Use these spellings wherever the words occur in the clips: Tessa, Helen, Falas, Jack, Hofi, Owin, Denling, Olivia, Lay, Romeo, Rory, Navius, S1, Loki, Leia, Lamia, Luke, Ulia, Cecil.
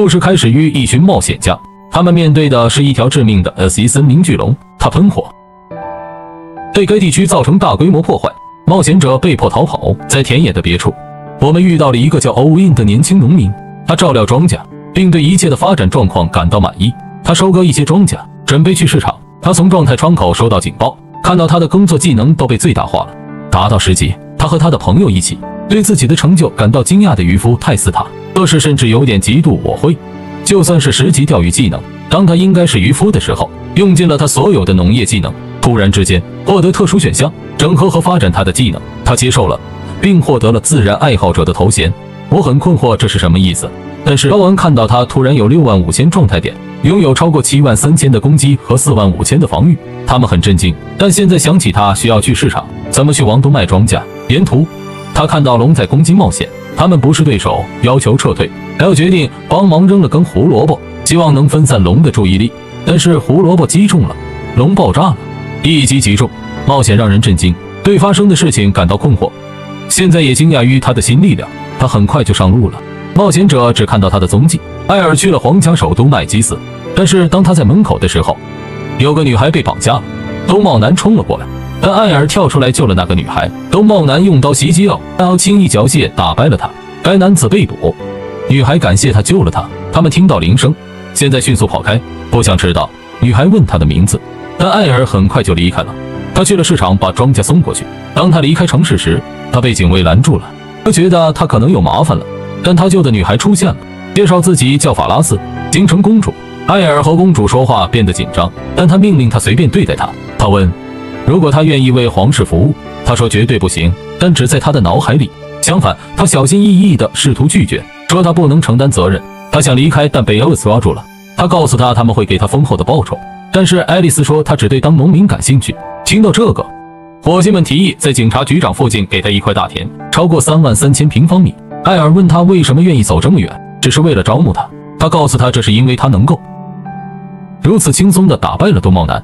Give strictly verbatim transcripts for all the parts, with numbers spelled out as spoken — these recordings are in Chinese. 故事开始于一群冒险家，他们面对的是一条致命的 S 一 森林巨龙，它喷火，对该地区造成大规模破坏。冒险者被迫逃跑。在田野的别处，我们遇到了一个叫 Owin 的年轻农民，他照料庄稼，并对一切的发展状况感到满意。他收割一些庄稼，准备去市场。他从状态窗口收到警报，看到他的耕作技能都被最大化了，达到十级。他和他的朋友一起，对自己的成就感到惊讶的渔夫泰斯塔。 这时甚至有点嫉妒我会，就算是十级钓鱼技能，当他应该是渔夫的时候，用尽了他所有的农业技能，突然之间获得特殊选项，整合和发展他的技能，他接受了，并获得了自然爱好者的头衔。我很困惑这是什么意思，但是Owin看到他突然有六万五千状态点，拥有超过七万三千的攻击和四万五千的防御，他们很震惊。但现在想起他需要去市场，怎么去王都卖庄稼，沿途他看到龙在攻击冒险。 他们不是对手，要求撤退。L决定帮忙扔了根胡萝卜，希望能分散龙的注意力。但是胡萝卜击中了龙，爆炸了，一击即中。冒险让人震惊，对发生的事情感到困惑，现在也惊讶于他的新力量。他很快就上路了。冒险者只看到他的踪迹。艾尔去了皇家首都麦基斯，但是当他在门口的时候，有个女孩被绑架了。兜帽男冲了过来。 但艾尔跳出来救了那个女孩。兜帽男用刀袭击奥，奥轻易缴械打败了他。该男子被捕，女孩感谢他救了他。他们听到铃声，现在迅速跑开，不想知道。女孩问他的名字，但艾尔很快就离开了。他去了市场，把庄稼送过去。当他离开城市时，他被警卫拦住了。他觉得他可能有麻烦了，但他救的女孩出现了，介绍自己叫法拉斯，京城公主。艾尔和公主说话变得紧张，但他命令他随便对待她。他问。 如果他愿意为皇室服务，他说绝对不行，但只在他的脑海里。相反，他小心翼翼地试图拒绝，说他不能承担责任。他想离开，但被 Owin 抓住了。他告诉他他们会给他丰厚的报酬，但是爱丽丝说他只对当农民感兴趣。听到这个，伙计们提议在警察局长附近给他一块大田，超过三万三千平方米。艾尔问他为什么愿意走这么远，只是为了招募他。他告诉他这是因为他能够如此轻松地打败了兜帽男，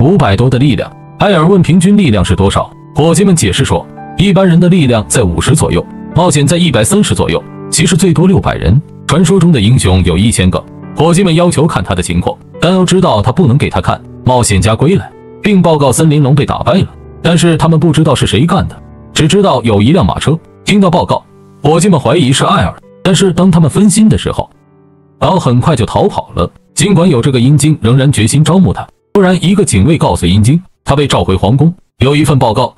五百多的力量。 艾尔问平均力量是多少，伙计们解释说，一般人的力量在五十左右，冒险在一百三十左右，骑士最多六百人，传说中的英雄有一千个。伙计们要求看他的情况，但都知道他不能给他看。冒险家归来，并报告森林龙被打败了，但是他们不知道是谁干的，只知道有一辆马车。听到报告，伙计们怀疑是艾尔，但是当他们分心的时候，奥很快就逃跑了。尽管有这个阴精，仍然决心招募他。突然，一个警卫告诉阴精。 他被召回皇宫。有一份报告，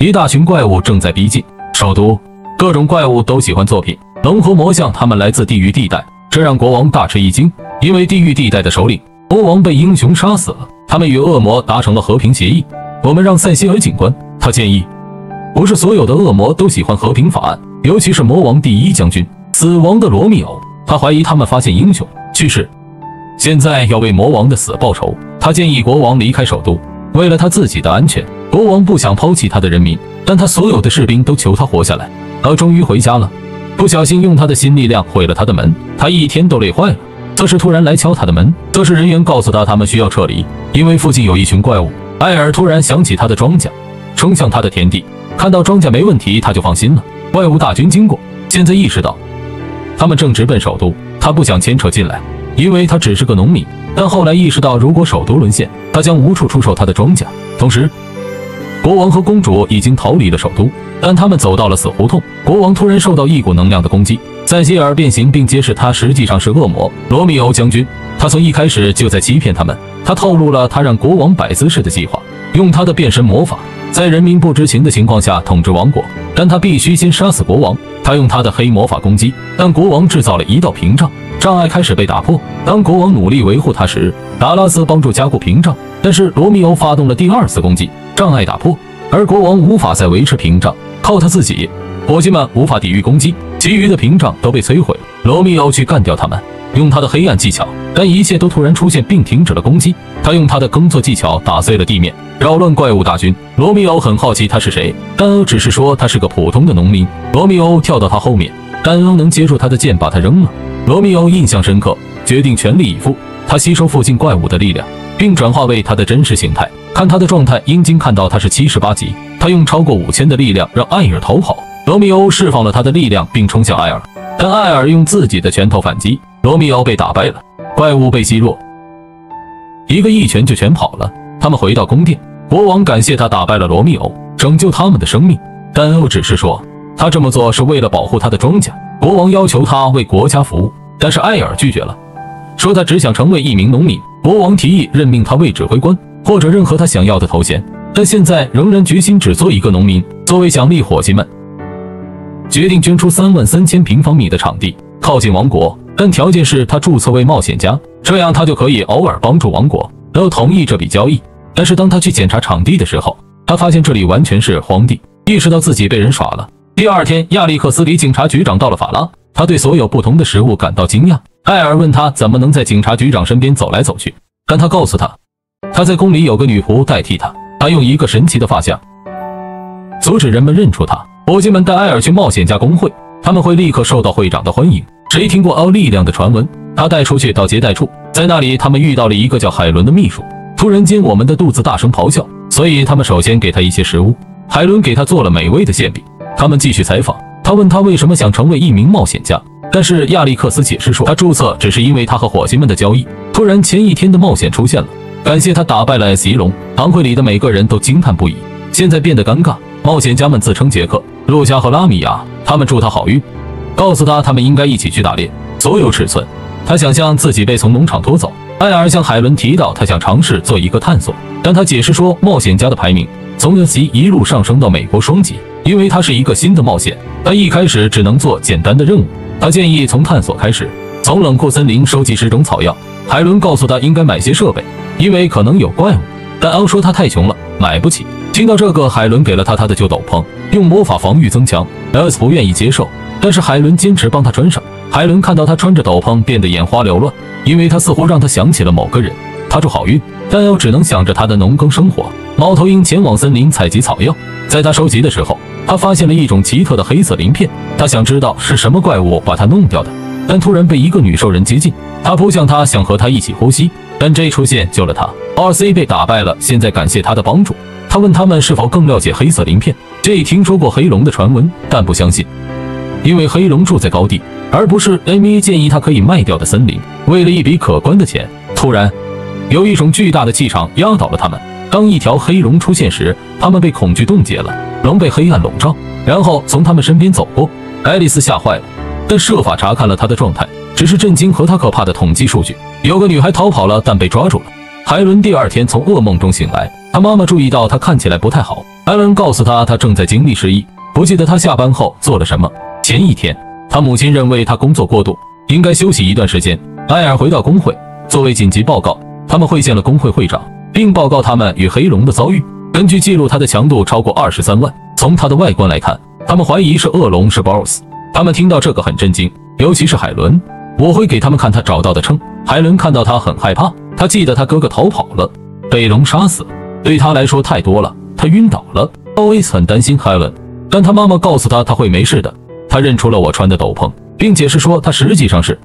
一大群怪物正在逼近首都。各种怪物都喜欢作品，龙和魔像，他们来自地狱地带，这让国王大吃一惊。因为地狱地带的首领魔王被英雄杀死了，他们与恶魔达成了和平协议。我们让塞西尔警官，他建议，不是所有的恶魔都喜欢和平法案，尤其是魔王第一将军死亡的罗密欧，他怀疑他们发现英雄去世，现在要为魔王的死报仇。他建议国王离开首都。 为了他自己的安全，国王不想抛弃他的人民，但他所有的士兵都求他活下来。他终于回家了，不小心用他的新力量毁了他的门，他一天都累坏了。测试突然来敲他的门，测试人员告诉他他们需要撤离，因为附近有一群怪物。艾尔突然想起他的庄稼，冲向他的田地，看到庄稼没问题，他就放心了。怪物大军经过，现在意识到他们正直奔首都，他不想牵扯进来，因为他只是个农民。 但后来意识到，如果首都沦陷，他将无处出售他的庄稼。同时，国王和公主已经逃离了首都，但他们走到了死胡同。国王突然受到一股能量的攻击，塞西尔变形并揭示他实际上是恶魔罗密欧将军。他从一开始就在欺骗他们。他透露了他让国王摆姿势的计划，用他的变身魔法，在人民不知情的情况下统治王国。但他必须先杀死国王。他用他的黑魔法攻击，但国王制造了一道屏障。 障碍开始被打破。当国王努力维护他时，达拉斯帮助加固屏障，但是罗密欧发动了第二次攻击，障碍打破，而国王无法再维持屏障，靠他自己，伙计们无法抵御攻击，其余的屏障都被摧毁。罗密欧去干掉他们，用他的黑暗技巧，但一切都突然出现并停止了攻击。他用他的耕作技巧打碎了地面，扰乱怪物大军。罗密欧很好奇他是谁，但欧只是说他是个普通的农民。罗密欧跳到他后面，但欧能接住他的剑，把他扔了。 罗密欧印象深刻，决定全力以赴。他吸收附近怪物的力量，并转化为他的真实形态。看他的状态，阴精看到他是七十八级。他用超过 五千 的力量让艾尔逃跑。罗密欧释放了他的力量，并冲向艾尔，但艾尔用自己的拳头反击。罗密欧被打败了，怪物被击落，一个一拳就全跑了。他们回到宫殿，国王感谢他打败了罗密欧，拯救他们的生命。但欧只是说他这么做是为了保护他的庄稼。国王要求他为国家服务，但是艾尔拒绝了，说他只想成为一名农民。国王提议任命他为指挥官，或者任何他想要的头衔，但现在仍然决心只做一个农民。作为奖励，伙计们决定捐出三万三千平方米的场地，靠近王国，但条件是他注册为冒险家，这样他就可以偶尔帮助王国。都同意这笔交易，但是当他去检查场地的时候，他发现这里完全是荒地，意识到自己被人耍了。第二天，亚历克斯里警察局长到了法拉，他对所有不同的食物感到惊讶。艾尔问他怎么能在警察局长身边走来走去，但他告诉他，他在宫里有个女仆代替他，他用一个神奇的发夹阻止人们认出他。伙计们带艾尔去冒险家工会，他们会立刻受到会长的欢迎。谁听过奥力量的传闻？他带出去到接待处，在那里他们遇到了一个叫海伦的秘书。突然间我们的肚子大声咆哮，所以他们首先给他一些食物。海伦给他做了美味的馅饼。他们继续采访，他问他为什么想成为一名冒险家，但是亚历克斯解释说他注册只是因为他和伙计们的交易。突然前一天的冒险出现了，感谢他打败了 S 一 龙。堂会里的每个人都惊叹不已，现在变得尴尬。冒险家们自称杰克、路加和拉米亚，他们祝他好运，告诉他他们应该一起去打猎。所有尺寸，他想象自己被从农场拖走。艾尔向海伦提到他想尝试做一个探索，但他解释说冒险家的排名从 S 一 一路上升到美国双级，因为他是一个新的冒险，他一开始只能做简单的任务。他建议从探索开始，从冷酷森林收集十种草药。海伦告诉他应该买些设备，因为可能有怪物，但欧说他太穷了，买不起。听到这个，海伦给了他他的旧斗篷，用魔法防御增强。S 不愿意接受，但是海伦坚持帮他穿上。海伦看到他穿着斗篷，变得眼花缭乱，因为他似乎让他想起了某个人。他祝好运，但 S 只能想着他的农耕生活。猫头鹰前往森林采集草药，在他收集的时候，他发现了一种奇特的黑色鳞片。他想知道是什么怪物把他弄掉的，但突然被一个女兽人接近，他扑向他，想和他一起呼吸，但 J 出现救了他。R C 被打败了，现在感谢他的帮助。他问他们是否更了解黑色鳞片。J 听说过黑龙的传闻，但不相信，因为黑龙住在高地，而不是 M 一 建议他可以卖掉的森林。为了一笔可观的钱，突然有一种巨大的气场压倒了他们。当一条黑龙出现时，他们被恐惧冻结了，龙被黑暗笼罩，然后从他们身边走过。爱丽丝吓坏了，但设法查看了他的状态，只是震惊和他可怕的统计数据。有个女孩逃跑了，但被抓住了。海伦第二天从噩梦中醒来，他妈妈注意到他看起来不太好。艾伦告诉他，他正在经历失忆，不记得他下班后做了什么。前一天，他母亲认为他工作过度，应该休息一段时间。艾尔回到工会，作为紧急报告，他们会见了工会会长，并报告他们与黑龙的遭遇。根据记录，他的强度超过二十三万。从他的外观来看，他们怀疑是恶龙，是 B O S S。 他们听到这个很震惊，尤其是海伦。我会给他们看他找到的秤。海伦看到他很害怕，他记得他哥哥逃跑了，被龙杀死。对他来说太多了，他晕倒了。Owin 很担心 Helen， 但他妈妈告诉他他会没事的。他认出了我穿的斗篷，并解释说他实际上是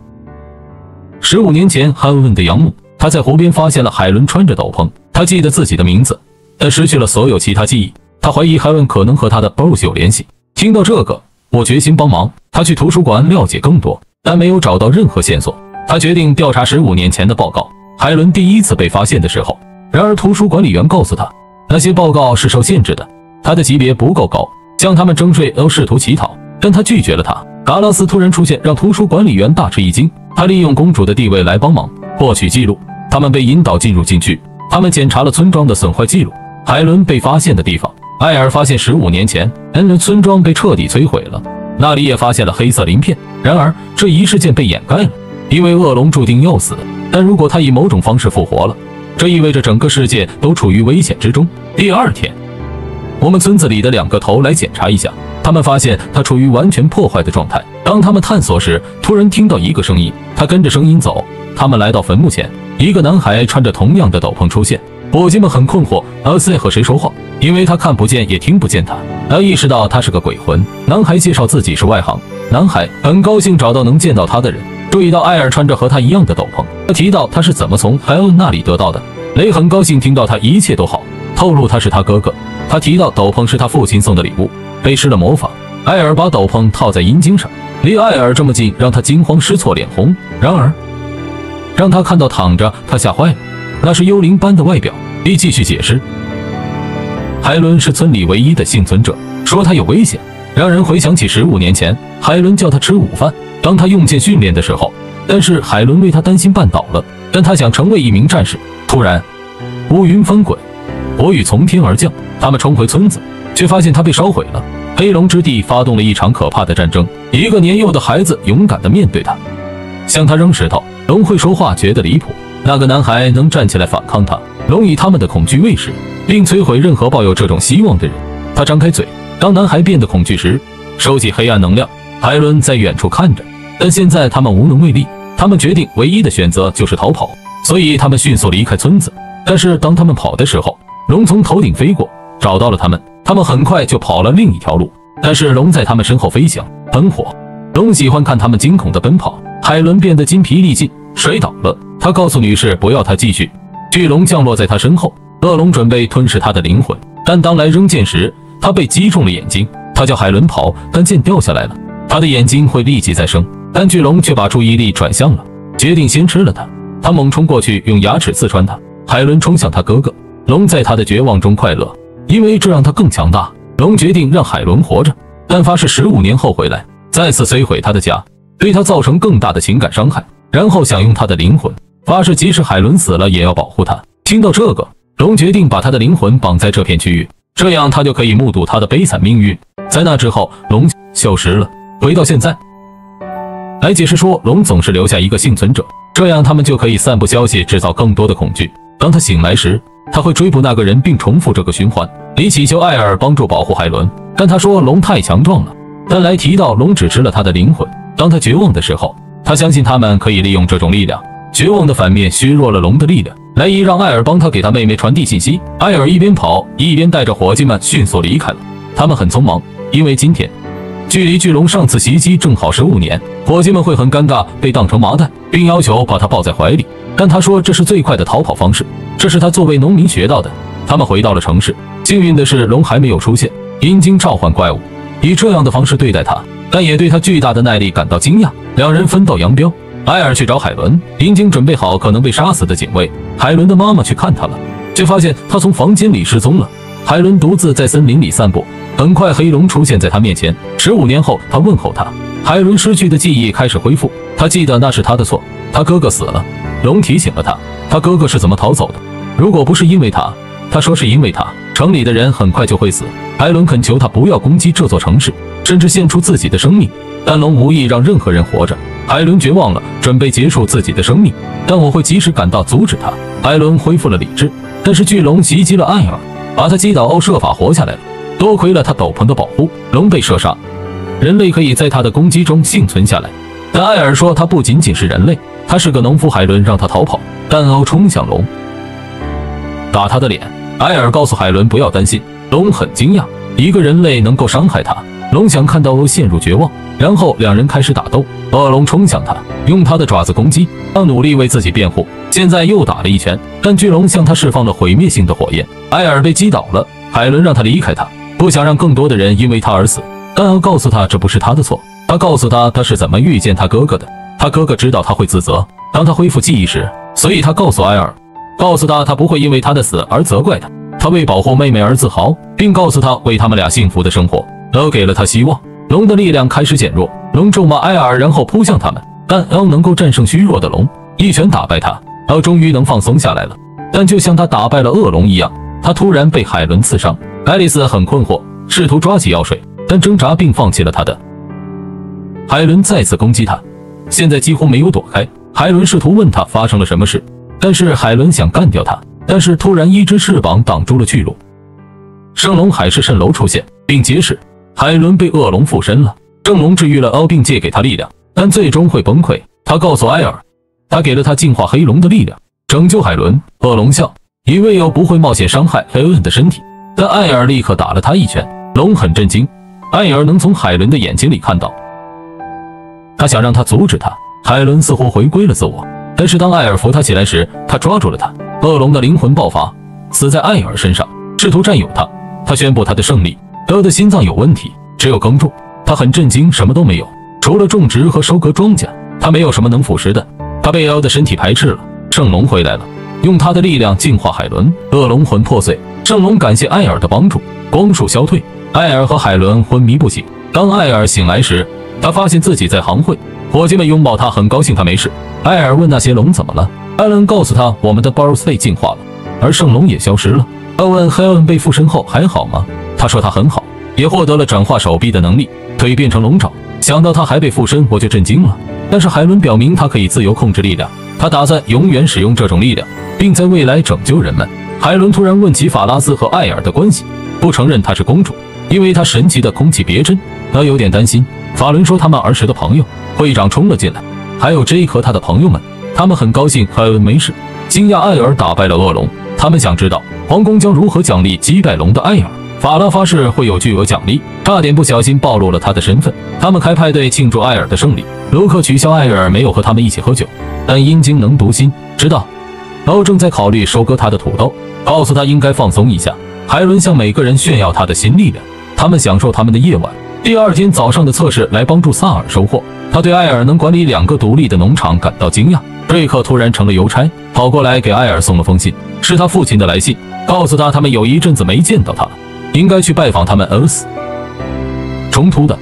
十五年前 Helen 的养母。他在湖边发现了海伦穿着斗篷，他记得自己的名字，但失去了所有其他记忆。他怀疑 Helen 可能和他的 B O S S 有联系。听到这个，我决心帮忙。他去图书馆了解更多，但没有找到任何线索。他决定调查十五年前的报告，海伦第一次被发现的时候。然而图书管理员告诉他，那些报告是受限制的，他的级别不够高，向他们征税都试图乞讨，但他拒绝了他。达拉斯突然出现让图书管理员大吃一惊，他利用公主的地位来帮忙获取记录。他们被引导进入禁区，他们检查了村庄的损坏记录，海伦被发现的地方。艾尔发现十五年前 N 村庄被彻底摧毁了，那里也发现了黑色鳞片。然而这一事件被掩盖了，因为恶龙注定要死，但如果他以某种方式复活了，这意味着整个世界都处于危险之中。第二天，我们村子里的两个头来检查一下，他们发现他处于完全破坏的状态。当他们探索时，突然听到一个声音，他跟着声音走。他们来到坟墓前，一个男孩穿着同样的斗篷出现。伙计们很困惑，他在和谁说话，因为他看不见也听不见他。他意识到他是个鬼魂。男孩介绍自己是外行，男孩很高兴找到能见到他的人。注意到艾尔穿着和他一样的斗篷，他提到他是怎么从海恩那里得到的。雷很高兴听到他一切都好，透露他是他哥哥。他提到斗篷是他父亲送的礼物，被施了魔法。艾尔把斗篷套在阴茎上，离艾尔这么近，让他惊慌失措，脸红。然而，让他看到躺着，他吓坏了。那是幽灵般的外表。B 继续解释，海伦是村里唯一的幸存者，说他有危险，让人回想起十五年前，海伦叫他吃午饭，当他用剑训练的时候。但是海伦为他担心绊倒了，但他想成为一名战士。突然，乌云翻滚，火雨从天而降，他们冲回村子，却发现他被烧毁了。黑龙之地发动了一场可怕的战争，一个年幼的孩子勇敢地面对他，向他扔石头。龙会说话，觉得离谱。那个男孩能站起来反抗他。龙以他们的恐惧喂食，并摧毁任何抱有这种希望的人。他张开嘴，当男孩变得恐惧时，收起黑暗能量。海伦在远处看着，但现在他们无能为力。他们决定唯一的选择就是逃跑，所以他们迅速离开村子。但是当他们跑的时候，龙从头顶飞过，找到了他们。他们很快就跑了另一条路，但是龙在他们身后飞翔，很火。龙喜欢看他们惊恐的奔跑。海伦变得筋疲力尽，摔倒了。他告诉女士不要他继续。巨龙降落在他身后，恶龙准备吞噬他的灵魂，但当来扔剑时，他被击中了眼睛。他叫海伦跑，但剑掉下来了，他的眼睛会立即再生，但巨龙却把注意力转向了，决定先吃了他。他猛冲过去，用牙齿刺穿他。海伦冲向他哥哥。龙在他的绝望中快乐，因为这让他更强大。龙决定让海伦活着，但发誓十五年后回来，再次摧毁他的家，对他造成更大的情感伤害，然后享用他的灵魂。发誓即使海伦死了，也要保护他。听到这个，龙决定把他的灵魂绑在这片区域，这样他就可以目睹他的悲惨命运。在那之后，龙消失了。回到现在，来解释说，龙总是留下一个幸存者，这样他们就可以散布消息，制造更多的恐惧。当他醒来时，他会追捕那个人，并重复这个循环。李祈求艾尔帮助保护海伦，但他说龙太强壮了。但来提到龙只吃了他的灵魂。当他绝望的时候，他相信他们可以利用这种力量。绝望的反面削弱了龙的力量。莱伊让艾尔帮他给他妹妹传递信息。艾尔一边跑一边带着伙计们迅速离开了。他们很匆忙，因为今天距离巨龙上次袭击正好十五年，伙计们会很尴尬，被当成麻袋，并要求把他抱在怀里。但他说这是最快的逃跑方式，这是他作为农民学到的。他们回到了城市，幸运的是龙还没有出现。阴茎召唤怪物，以这样的方式对待他，但也对他巨大的耐力感到惊讶。两人分道扬镳。艾尔去找海伦，阴茎准备好可能被杀死的警卫。海伦的妈妈去看他了，却发现他从房间里失踪了。海伦独自在森林里散步，很快黑龙出现在他面前。十五年后，他问候他。海伦失去的记忆开始恢复，他记得那是他的错，他哥哥死了。龙提醒了他，他哥哥是怎么逃走的。如果不是因为他，他说是因为他，城里的人很快就会死。海伦恳求他不要攻击这座城市，甚至献出自己的生命，但龙无意让任何人活着。海伦绝望了，准备结束自己的生命，但我会及时赶到阻止他。海伦恢复了理智，但是巨龙袭击了艾尔，把他击倒后设法活下来了。多亏了他斗篷的保护，龙被射杀。人类可以在他的攻击中幸存下来，但艾尔说他不仅仅是人类，他是个农夫。海伦让他逃跑，但欧冲向龙，打他的脸。艾尔告诉海伦不要担心。龙很惊讶，一个人类能够伤害他。龙想看到欧陷入绝望，然后两人开始打斗。恶龙冲向他，用他的爪子攻击。他努力为自己辩护，现在又打了一拳，但巨龙向他释放了毁灭性的火焰。艾尔被击倒了，海伦让他离开他，不想让更多的人因为他而死。但要告诉他这不是他的错。他告诉他他是怎么遇见他哥哥的。他哥哥知道他会自责，当他恢复记忆时，所以他告诉艾尔，告诉他他不会因为他的死而责怪他。他为保护妹妹而自豪，并告诉他为他们俩幸福的生活都给了他希望。龙的力量开始减弱，龙咒骂艾尔，然后扑向他们。但 L 能够战胜虚弱的龙，一拳打败他。L 终于能放松下来了，但就像他打败了恶龙一样，他突然被海伦刺伤。爱丽丝很困惑，试图抓起药水，但挣扎并放弃了他的。海伦再次攻击他，现在几乎没有躲开。海伦试图问他发生了什么事，但是海伦想干掉他，但是突然一只翅膀挡住了去路。圣龙海市蜃楼出现，并解释海伦被恶龙附身了。圣龙治愈了奥，并借给他力量，但最终会崩溃。他告诉埃尔，他给了他净化黑龙的力量，拯救海伦。恶龙笑，因为奥不会冒险伤害黑恩的身体。但艾尔立刻打了他一拳。龙很震惊，艾尔能从海伦的眼睛里看到，他想让他阻止他。海伦似乎回归了自我，但是当艾尔扶他起来时，他抓住了他。恶龙的灵魂爆发，死在艾尔身上，试图占有他。他宣布他的胜利。德的心脏有问题，只有耕种。他很震惊，什么都没有。除了种植和收割庄稼，他没有什么能腐蚀的。他被妖的身体排斥了。圣龙回来了，用他的力量净化海伦。恶龙魂破碎，圣龙感谢艾尔的帮助，光束消退。艾尔和海伦昏迷不醒。当艾尔醒来时，他发现自己在行会，伙计们拥抱他，很高兴他没事。艾尔问那些龙怎么了，艾伦告诉他我们的 boss 被净化了，而圣龙也消失了。Owin 和 Owin 被附身后还好吗？他说他很好，也获得了转化手臂的能力，腿变成龙爪。想到他还被附身，我就震惊了。但是海伦表明他可以自由控制力量，他打算永远使用这种力量，并在未来拯救人们。海伦突然问起法拉斯和艾尔的关系，不承认她是公主，因为她神奇的空气别针。他有点担心。法伦说他们儿时的朋友会长冲了进来，还有 J 和他的朋友们，他们很高兴艾伦没事，惊讶艾尔打败了恶龙。他们想知道皇宫将如何奖励击败龙的艾尔。法拉发誓会有巨额奖励，差点不小心暴露了他的身份。他们开派对庆祝艾尔的胜利。卢克取消艾尔没有和他们一起喝酒，但阴茎能读心，知道欧正在考虑收割他的土豆，告诉他应该放松一下。海伦向每个人炫耀他的新力量，他们享受他们的夜晚。第二天早上的测试来帮助萨尔收获。他对艾尔能管理两个独立的农场感到惊讶。瑞克突然成了邮差，跑过来给艾尔送了封信，是他父亲的来信，告诉他他们有一阵子没见到他了，应该去拜访他们。S 冲突的，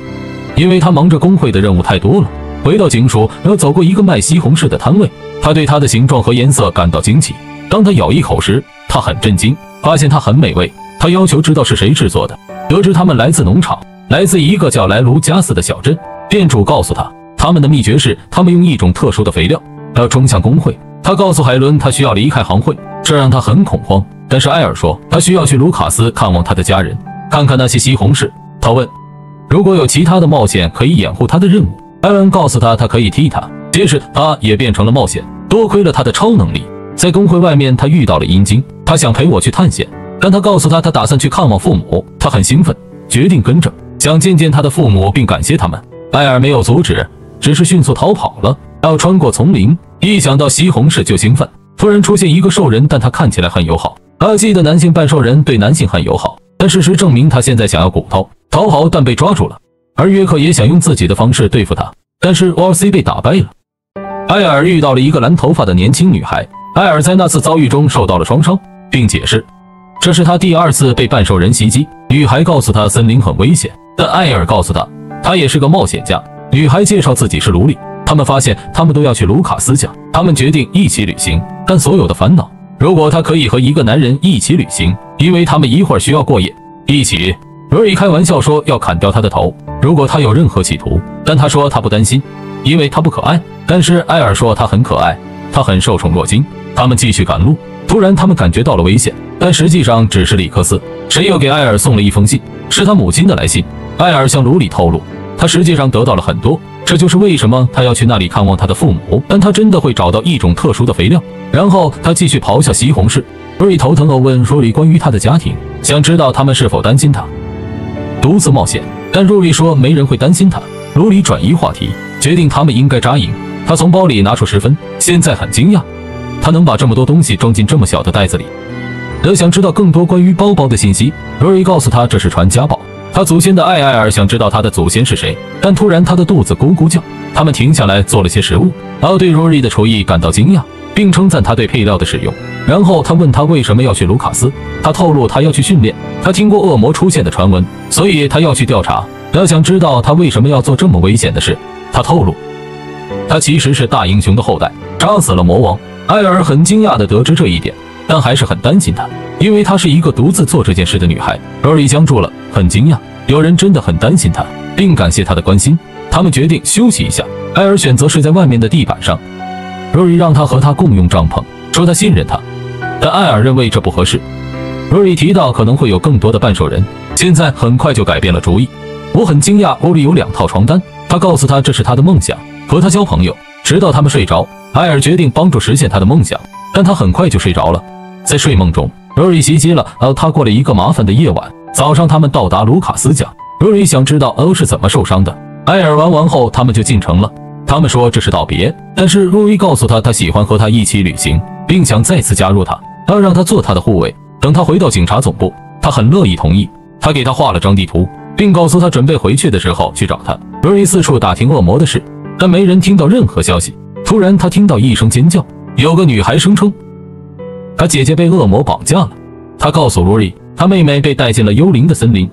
因为他忙着工会的任务太多了。回到警署，他走过一个卖西红柿的摊位，他对它的形状和颜色感到惊奇。当他咬一口时，他很震惊，发现它很美味。他要求知道是谁制作的，得知他们来自农场。来自一个叫莱卢加斯的小镇，店主告诉他，他们的秘诀是他们用一种特殊的肥料。他冲向工会，他告诉海伦他需要离开行会，这让他很恐慌。但是艾尔说他需要去卢卡斯看望他的家人，看看那些西红柿。他问如果有其他的冒险可以掩护他的任务，艾伦告诉他他可以替他。接着他也变成了冒险，多亏了他的超能力。在工会外面他遇到了阴茎，他想陪我去探险，但他告诉他他打算去看望父母。他很兴奋，决定跟着。想见见他的父母并感谢他们。艾尔没有阻止，只是迅速逃跑了。要穿过丛林，一想到西红柿就兴奋。突然出现一个兽人，但他看起来很友好。他记得男性半兽人对男性很友好，但事实证明他现在想要骨头。逃跑但被抓住了，而约克也想用自己的方式对付他，但是 O R C 被打败了。艾尔遇到了一个蓝头发的年轻女孩。艾尔在那次遭遇中受到了创伤，并解释这是他第二次被半兽人袭击。女孩告诉他森林很危险。但艾尔告诉他，他也是个冒险家。女孩介绍自己是卢莉，他们发现他们都要去卢卡斯家，他们决定一起旅行。但所有的烦恼，如果他可以和一个男人一起旅行，因为他们一会儿需要过夜。一起，Rory开玩笑说要砍掉他的头，如果他有任何企图。但他说他不担心，因为他不可爱。但是艾尔说他很可爱，他很受宠若惊。他们继续赶路，突然他们感觉到了危险，但实际上只是里克斯。谁又给艾尔送了一封信，是他母亲的来信。艾尔向卢里透露，他实际上得到了很多，这就是为什么他要去那里看望他的父母。但他真的会找到一种特殊的肥料。然后他继续咆哮西红柿。瑞头疼地问若丽关于他的家庭，想知道他们是否担心他独自冒险。但若丽说没人会担心他。卢里转移话题，决定他们应该扎营。他从包里拿出十分，现在很惊讶，他能把这么多东西装进这么小的袋子里。他想知道更多关于包包的信息。若丽告诉他这是传家宝。他祖先的艾艾尔想知道他的祖先是谁，但突然他的肚子咕咕叫。他们停下来做了些食物。他对 Rory 的厨艺感到惊讶，并称赞他对配料的使用。然后他问他为什么要去卢卡斯，他透露他要去训练。他听过恶魔出现的传闻，所以他要去调查。他想知道他为什么要做这么危险的事。他透露，他其实是大英雄的后代，杀死了魔王。艾尔很惊讶地得知这一点，但还是很担心他，因为她是一个独自做这件事的女孩。Rory 僵住了，很惊讶，有人真的很担心她，并感谢她的关心。他们决定休息一下。艾尔选择睡在外面的地板上。Rory 让她和他共用帐篷，说她信任他，但艾尔认为这不合适。Rory 提到可能会有更多的半兽人，现在很快就改变了主意。我很惊讶 ，Rory 有两套床单。他告诉她这是他的梦想，和他交朋友，直到他们睡着。艾尔决定帮助实现他的梦想，但他很快就睡着了。在睡梦中 ，Rory 袭击了 L。他过了一个麻烦的夜晚。早上，他们到达卢卡斯家。Rory 想知道 L 是怎么受伤的。艾尔玩完后，他们就进城了。他们说这是道别，但是 Rory 告诉他，他喜欢和他一起旅行，并想再次加入他。他让他做他的护卫。等他回到警察总部，他很乐意同意。他给他画了张地图，并告诉他准备回去的时候去找他。Rory 四处打听恶魔的事，但没人听到任何消息。突然，他听到一声尖叫，有个女孩声称她姐姐被恶魔绑架了。她告诉 Rory， 她妹妹被带进了幽灵的森林。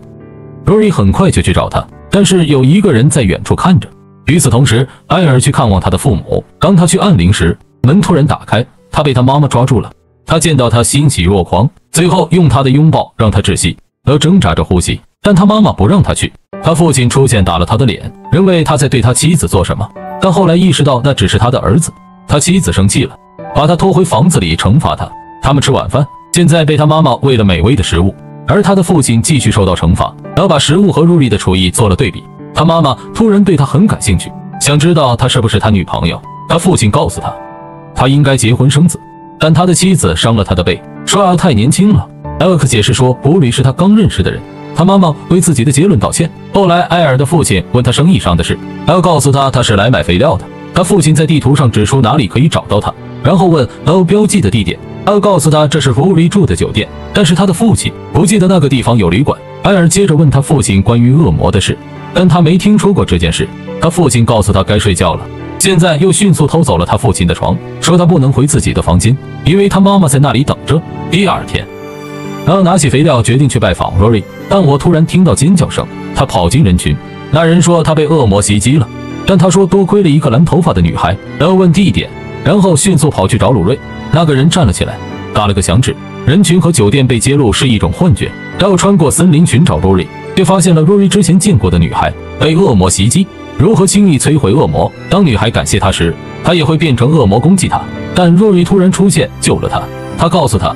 Rory 很快就去找她，但是有一个人在远处看着。与此同时，艾尔去看望他的父母。当他去按铃时，门突然打开，他被他妈妈抓住了。他见到他欣喜若狂，随后用他的拥抱让他窒息。他挣扎着呼吸，但他妈妈不让他去。他父亲出现打了他的脸，认为他在对他妻子做什么，但后来意识到那只是他的儿子。他妻子生气了，把他拖回房子里惩罚他。他们吃晚饭，现在被他妈妈喂了美味的食物，而他的父亲继续受到惩罚。他把食物和 Rory 的厨艺做了对比。他妈妈突然对他很感兴趣，想知道他是不是他女朋友。他父亲告诉他，他应该结婚生子，但他的妻子伤了他的背，说他太年轻了。艾克解释说，布里是他刚认识的人。他妈妈为自己的结论道歉。后来，艾尔的父亲问他生意上的事，艾克告诉他他是来买肥料的。他父亲在地图上指出哪里可以找到他，然后问艾克标记的地点。艾克告诉他这是布里住的酒店，但是他的父亲不记得那个地方有旅馆。艾尔接着问他父亲关于恶魔的事。但他没听说过这件事。他父亲告诉他该睡觉了，现在又迅速偷走了他父亲的床，说他不能回自己的房间，因为他妈妈在那里等着。第二天，他拿起肥料决定去拜访 Rory， 但我突然听到尖叫声，他跑进人群。那人说他被恶魔袭击了，但他说多亏了一个蓝头发的女孩。他问地点，然后迅速跑去找鲁瑞。那个人站了起来，打了个响指。人群和酒店被揭露是一种幻觉。他穿过森林寻找 Rory。却发现了 Rory 之前见过的女孩被恶魔袭击，如何轻易摧毁恶魔。当女孩感谢他时，他也会变成恶魔攻击他。但 Rory 突然出现救了他。他告诉他，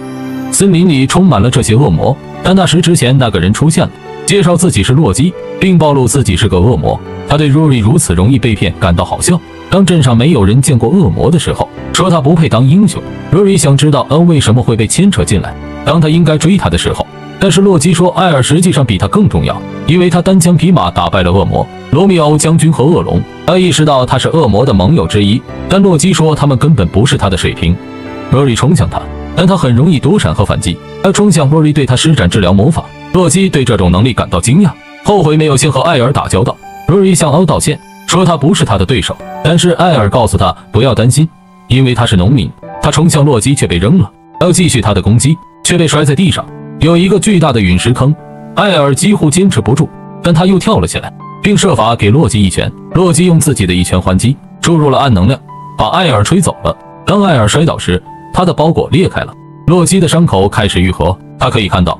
森林里充满了这些恶魔。但那时之前那个人出现了，介绍自己是洛基，并暴露自己是个恶魔。他对 Rory 如此容易被骗感到好笑。当镇上没有人见过恶魔的时候，说他不配当英雄。Rory 想知道 Owin 为什么会被牵扯进来。当他应该追他的时候。但是洛基说，艾尔实际上比他更重要，因为他单枪匹马打败了恶魔、罗密欧将军和恶龙。他意识到他是恶魔的盟友之一，但洛基说他们根本不是他的水平。Rory 冲向他，但他很容易躲闪和反击。他冲向 Rory， 对他施展治疗魔法。洛基对这种能力感到惊讶，后悔没有先和艾尔打交道。Rory 向奥道歉，说他不是他的对手，但是艾尔告诉他不要担心，因为他是农民。他冲向洛基却被扔了，要继续他的攻击，却被摔在地上。有一个巨大的陨石坑，艾尔几乎坚持不住，但他又跳了起来，并设法给洛基一拳。洛基用自己的一拳还击，注入了暗能量，把艾尔吹走了。当艾尔摔倒时，他的包裹裂开了，洛基的伤口开始愈合。他可以看到，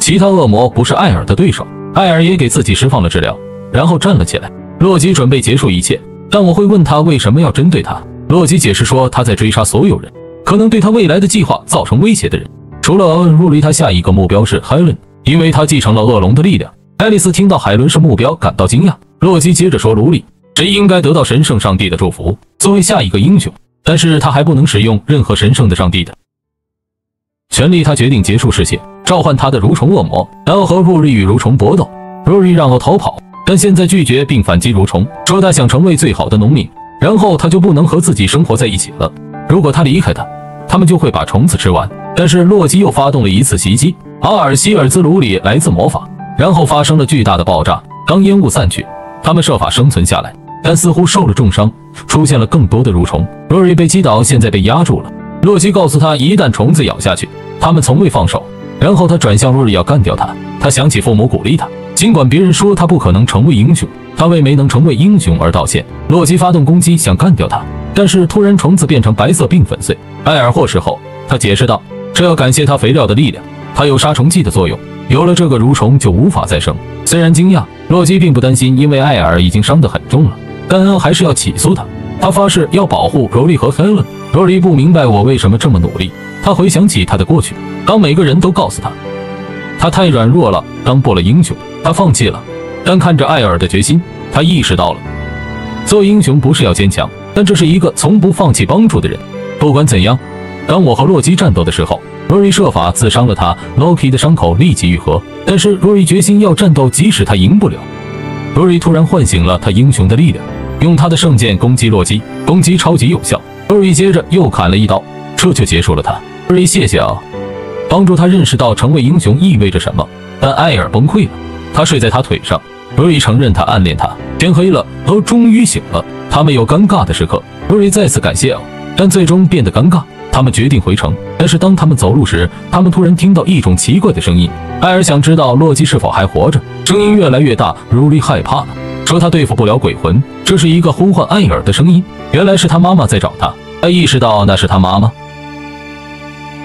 其他恶魔不是艾尔的对手。艾尔也给自己释放了治疗，然后站了起来。洛基准备结束一切，但我会问他为什么要针对他。洛基解释说，他在追杀所有人，可能对他未来的计划造成威胁的人。除了Owin、Rory，他下一个目标是海伦，因为他继承了恶龙的力量。爱丽丝听到海伦是目标感到惊讶。洛基接着说，卢里，谁应该得到神圣上帝的祝福，作为下一个英雄，但是他还不能使用任何神圣的上帝的权利。他决定结束世界，召唤他的蠕虫恶魔，然后和 Rory 与蠕虫搏斗。Rory 让我逃跑，但现在拒绝并反击蠕虫，说他想成为最好的农民，然后他就不能和自己生活在一起了。如果他离开他，他们就会把虫子吃完。但是洛基又发动了一次袭击，阿尔希尔兹卢里来自魔法，然后发生了巨大的爆炸。当烟雾散去，他们设法生存下来，但似乎受了重伤，出现了更多的蠕虫。Rory 被击倒，现在被压住了。洛基告诉他，一旦虫子咬下去，他们从未放手。然后他转向 Rory 要干掉他。他想起父母鼓励他，尽管别人说他不可能成为英雄，他为没能成为英雄而道歉。洛基发动攻击想干掉他，但是突然虫子变成白色并粉碎。艾尔获释后，他解释道，这要感谢他肥料的力量，它有杀虫剂的作用，有了这个蠕虫就无法再生。虽然惊讶，洛基并不担心，因为艾尔已经伤得很重了，但恩还是要起诉他。他发誓要保护 Rory 和 Helen。Rory 不明白我为什么这么努力，他回想起他的过去，当每个人都告诉他他太软弱了，当不了英雄，他放弃了。但看着艾尔的决心，他意识到了做英雄不是要坚强，但这是一个从不放弃帮助的人。不管怎样，当我和洛基战斗的时候， Rory 设法自伤了他。 Loki 的伤口立即愈合，但是 Rory 决心要战斗，即使他赢不了。 Rory 突然唤醒了他英雄的力量，用他的圣剑攻击洛基，攻击超级有效。 Rory 接着又砍了一刀，这就结束了他。 Rory 谢谢啊，帮助他认识到成为英雄意味着什么。但艾尔崩溃了，他睡在他腿上， Rory 承认他暗恋他。天黑了，都终于醒了，他们有尴尬的时刻。Rory 再次感谢 L， 但最终变得尴尬。他们决定回城，但是当他们走路时，他们突然听到一种奇怪的声音。艾尔想知道洛基是否还活着，声音越来越大 ，Rory 害怕了，说他对付不了鬼魂。这是一个呼唤艾尔的声音，原来是他妈妈在找他。他意识到那是他妈妈，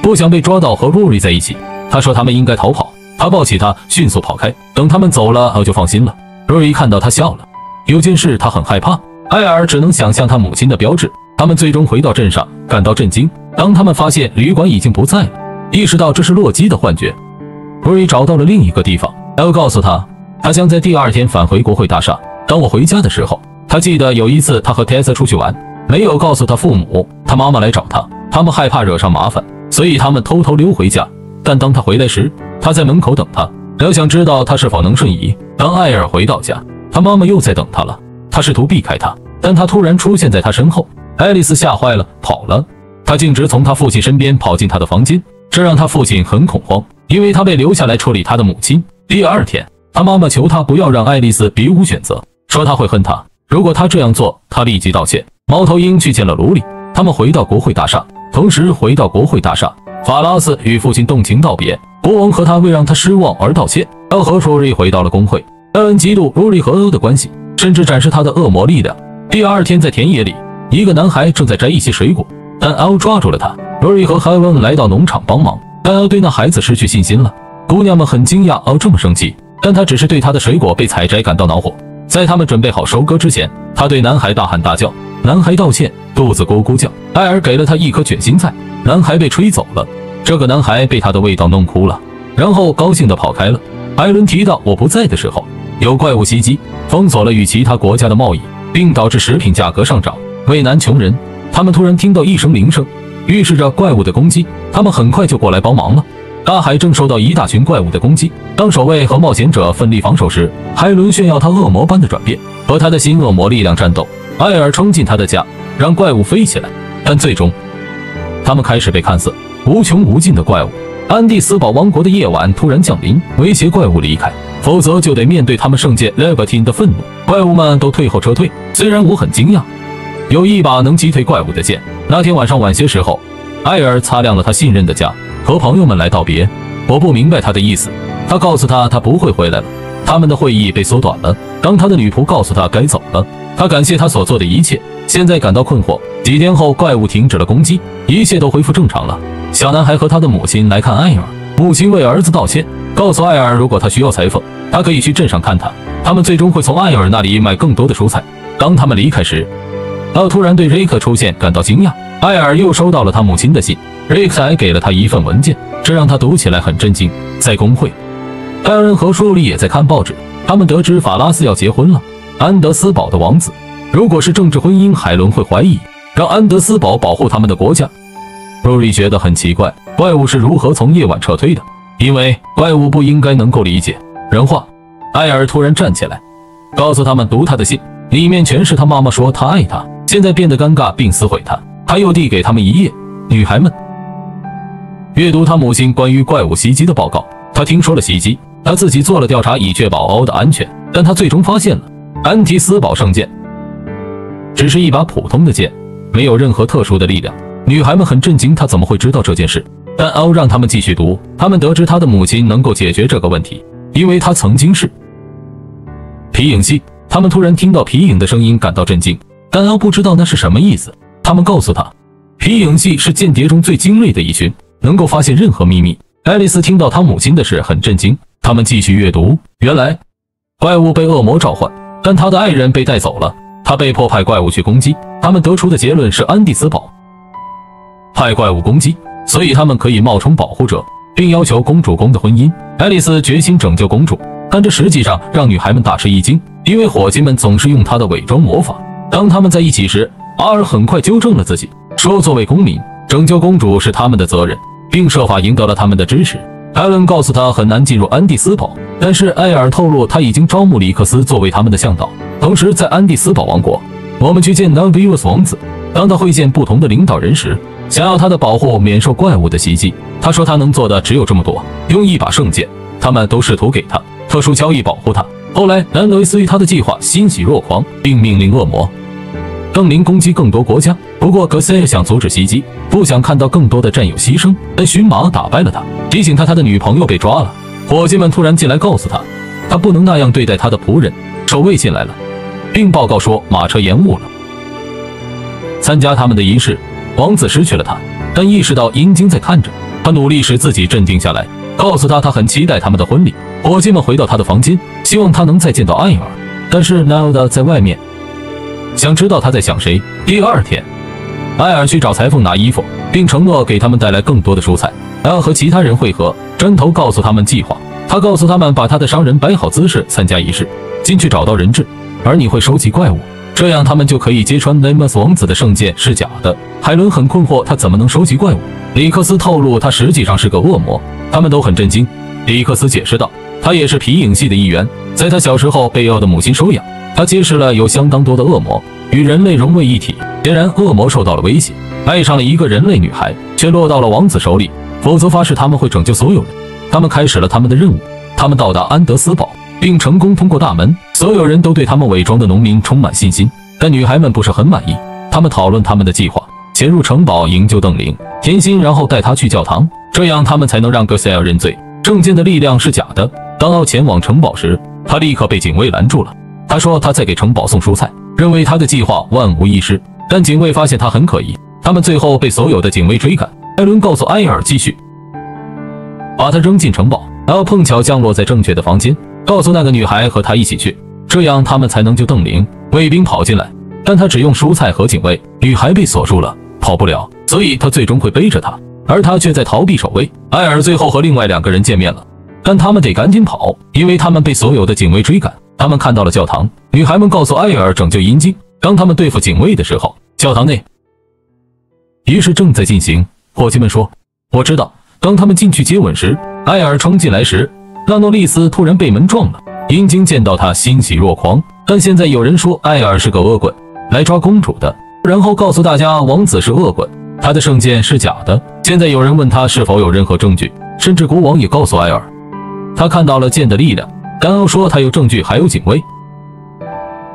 不想被抓到和 Rory 在一起。他说他们应该逃跑。 他抱起她，迅速跑开。等他们走了，我就放心了。Rory 看到她笑了。有件事他很害怕，艾尔只能想象他母亲的标志。他们最终回到镇上，感到震惊。当他们发现旅馆已经不在了，意识到这是洛基的幻觉。Rory 找到了另一个地方，然后告诉他，他将在第二天返回国会大厦。当我回家的时候，他记得有一次他和 Tessa 出去玩，没有告诉他父母。他妈妈来找他，他们害怕惹上麻烦，所以他们偷偷溜回家。但当他回来时， 他在门口等他，他想知道他是否能瞬移。当艾尔回到家，他妈妈又在等他了。他试图避开他，但他突然出现在他身后。爱丽丝吓坏了，跑了。他径直从他父亲身边跑进他的房间，这让他父亲很恐慌，因为他被留下来处理他的母亲。第二天，他妈妈求他不要让爱丽丝别无选择，说他会恨他，如果他这样做，他立即道歉。猫头鹰去见了卢里，他们回到国会大厦，同时回到国会大厦。 法拉斯与父亲动情道别，国王和他为让他失望而道歉。L和 Rory 回到了公会，艾恩嫉妒 Rory 和 L 的关系，甚至展示他的恶魔力量。第二天，在田野里，一个男孩正在摘一些水果，但 L 抓住了他。Rory 和 Owin 来到农场帮忙，但 L 对那孩子失去信心了。姑娘们很惊讶 L 这么生气，但他只是对他的水果被采摘感到恼火。在他们准备好收割之前，他对男孩大喊大叫，男孩道歉，肚子咕咕叫。艾尔给了他一颗卷心菜。 男孩被吹走了，这个男孩被他的味道弄哭了，然后高兴地跑开了。艾伦提到我不在的时候，有怪物袭击，封锁了与其他国家的贸易，并导致食品价格上涨，为难穷人。他们突然听到一声铃声，预示着怪物的攻击。他们很快就过来帮忙了。大海正受到一大群怪物的攻击。当守卫和冒险者奋力防守时，艾伦炫耀他恶魔般的转变和他的新恶魔力量战斗。艾尔冲进他的家，让怪物飞起来，但最终 他们开始被看似无穷无尽的怪物。安第斯堡王国的夜晚突然降临，威胁怪物离开，否则就得面对他们圣剑 Leviathan 的愤怒。怪物们都退后撤退。虽然我很惊讶，有一把能击退怪物的剑。那天晚上晚些时候，艾尔擦亮了他信任的家，和朋友们来道别。我不明白他的意思。他告诉他他不会回来了。他们的会议被缩短了。当他的女仆告诉他该走了，他感谢他所做的一切，现在感到困惑。 几天后，怪物停止了攻击，一切都恢复正常了。小男孩和他的母亲来看艾尔，母亲为儿子道歉，告诉艾尔如果他需要裁缝，他可以去镇上看他。他们最终会从艾尔那里买更多的蔬菜。当他们离开时，他突然对瑞克出现感到惊讶。艾尔又收到了他母亲的信，瑞克还给了他一份文件，这让他读起来很震惊。在工会，艾恩和舒利也在看报纸，他们得知法拉斯要结婚了，安德斯堡的王子。如果是政治婚姻，海伦会怀疑 让安德斯堡保护他们的国家。Rory 觉得很奇怪，怪物是如何从夜晚撤退的？因为怪物不应该能够理解人话。艾尔突然站起来，告诉他们读他的信，里面全是他妈妈说他爱他，现在变得尴尬并撕毁他。他又递给他们一页，女孩们阅读他母亲关于怪物袭击的报告。他听说了袭击，他自己做了调查以确保欧的安全，但他最终发现了安提斯堡圣剑只是一把普通的剑， 没有任何特殊的力量，女孩们很震惊，她怎么会知道这件事？但欧让他们继续读，他们得知她的母亲能够解决这个问题，因为她曾经是皮影戏。他们突然听到皮影的声音，感到震惊，但欧不知道那是什么意思。他们告诉他，皮影戏是间谍中最精锐的一群，能够发现任何秘密。爱丽丝听到她母亲的事很震惊，他们继续阅读。原来，怪物被恶魔召唤，但他的爱人被带走了。 他被迫派怪物去攻击，他们得出的结论是安第斯堡派怪物攻击，所以他们可以冒充保护者，并要求公主公的婚姻。爱丽丝决心拯救公主，但这实际上让女孩们大吃一惊，因为伙计们总是用她的伪装魔法。当他们在一起时，阿尔很快纠正了自己，说作为公民，拯救公主是他们的责任，并设法赢得了他们的支持。艾伦告诉他很难进入安第斯堡，但是艾尔透露他已经招募里克斯作为他们的向导。 同时，在安第斯堡王国，我们去见 Navius 王子。当他会见不同的领导人时，想要他的保护免受怪物的袭击。他说他能做的只有这么多，用一把圣剑。他们都试图给他特殊交易保护他，后来，南维斯对他的计划欣喜若狂，并命令恶魔更灵攻击更多国家。不过，格塞尔想阻止袭击，不想看到更多的战友牺牲，但驯马打败了他，提醒他他的女朋友被抓了。伙计们突然进来告诉他，他不能那样对待他的仆人。守卫进来了，并报告说马车延误了。参加他们的仪式，王子失去了他，但意识到阴茎在看着他，努力使自己镇定下来，告诉他他很期待他们的婚礼。伙计们回到他的房间，希望他能再见到艾尔，但是奈奥达在外面，想知道他在想谁。第二天，艾尔去找裁缝拿衣服，并承诺给他们带来更多的蔬菜。奈奥和其他人会合，针头告诉他们计划，他告诉他们把他的商人摆好姿势参加仪式，进去找到人质，而你会收集怪物，这样他们就可以揭穿奈莫斯王子的圣剑是假的。海伦很困惑，他怎么能收集怪物？里克斯透露他实际上是个恶魔，他们都很震惊。里克斯解释道，他也是皮影戏的一员，在他小时候被奥的母亲收养。他揭示了有相当多的恶魔与人类融为一体，显然恶魔受到了威胁，爱上了一个人类女孩，却落到了王子手里，否则发誓他们会拯救所有人。他们开始了他们的任务，他们到达安德斯堡，并成功通过大门。所有人都对他们伪装的农民充满信心，但女孩们不是很满意。他们讨论他们的计划，潜入城堡营救邓灵甜心，然后带他去教堂，这样他们才能让格塞尔认罪。圣剑的力量是假的。当奥前往城堡时，他立刻被警卫拦住了。他说他在给城堡送蔬菜，认为他的计划万无一失，但警卫发现他很可疑。他们最后被所有的警卫追赶。艾伦告诉埃尔继续，把他扔进城堡，然后碰巧降落在正确的房间，告诉那个女孩和他一起去，这样他们才能救邓灵。卫兵跑进来，但他只用蔬菜和警卫。女孩被锁住了，跑不了，所以他最终会背着她，而他却在逃避守卫。埃尔最后和另外两个人见面了，但他们得赶紧跑，因为他们被所有的警卫追赶。他们看到了教堂，女孩们告诉艾尔拯救阴茎。当他们对付警卫的时候，教堂内仪式正在进行。伙计们说，我知道。当他们进去接吻时，艾尔冲进来时，拉诺利斯突然被门撞了。阴茎见到他欣喜若狂，但现在有人说艾尔是个恶棍，来抓公主的，然后告诉大家王子是恶棍，他的圣剑是假的。现在有人问他是否有任何证据，甚至国王也告诉艾尔他看到了剑的力量，但奥说他有证据还有警卫。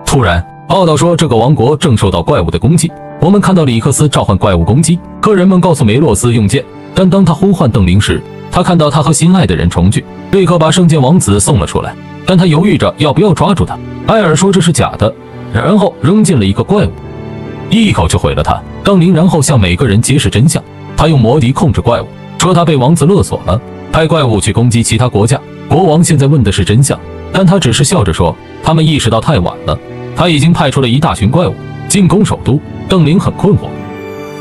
突然奥道说这个王国正受到怪物的攻击，我们看到里克斯召唤怪物攻击。客人们告诉梅洛斯用剑，但当他呼唤邓灵时，他看到他和心爱的人重聚。瑞克把圣剑王子送了出来，但他犹豫着要不要抓住他。艾尔说这是假的，然后扔进了一个怪物，一口就毁了他。邓灵然后向每个人揭示真相，他用魔笛控制怪物，说他被王子勒索了，派怪物去攻击其他国家。国王现在问的是真相，但他只是笑着说他们意识到太晚了，他已经派出了一大群怪物进攻首都。邓灵很困惑，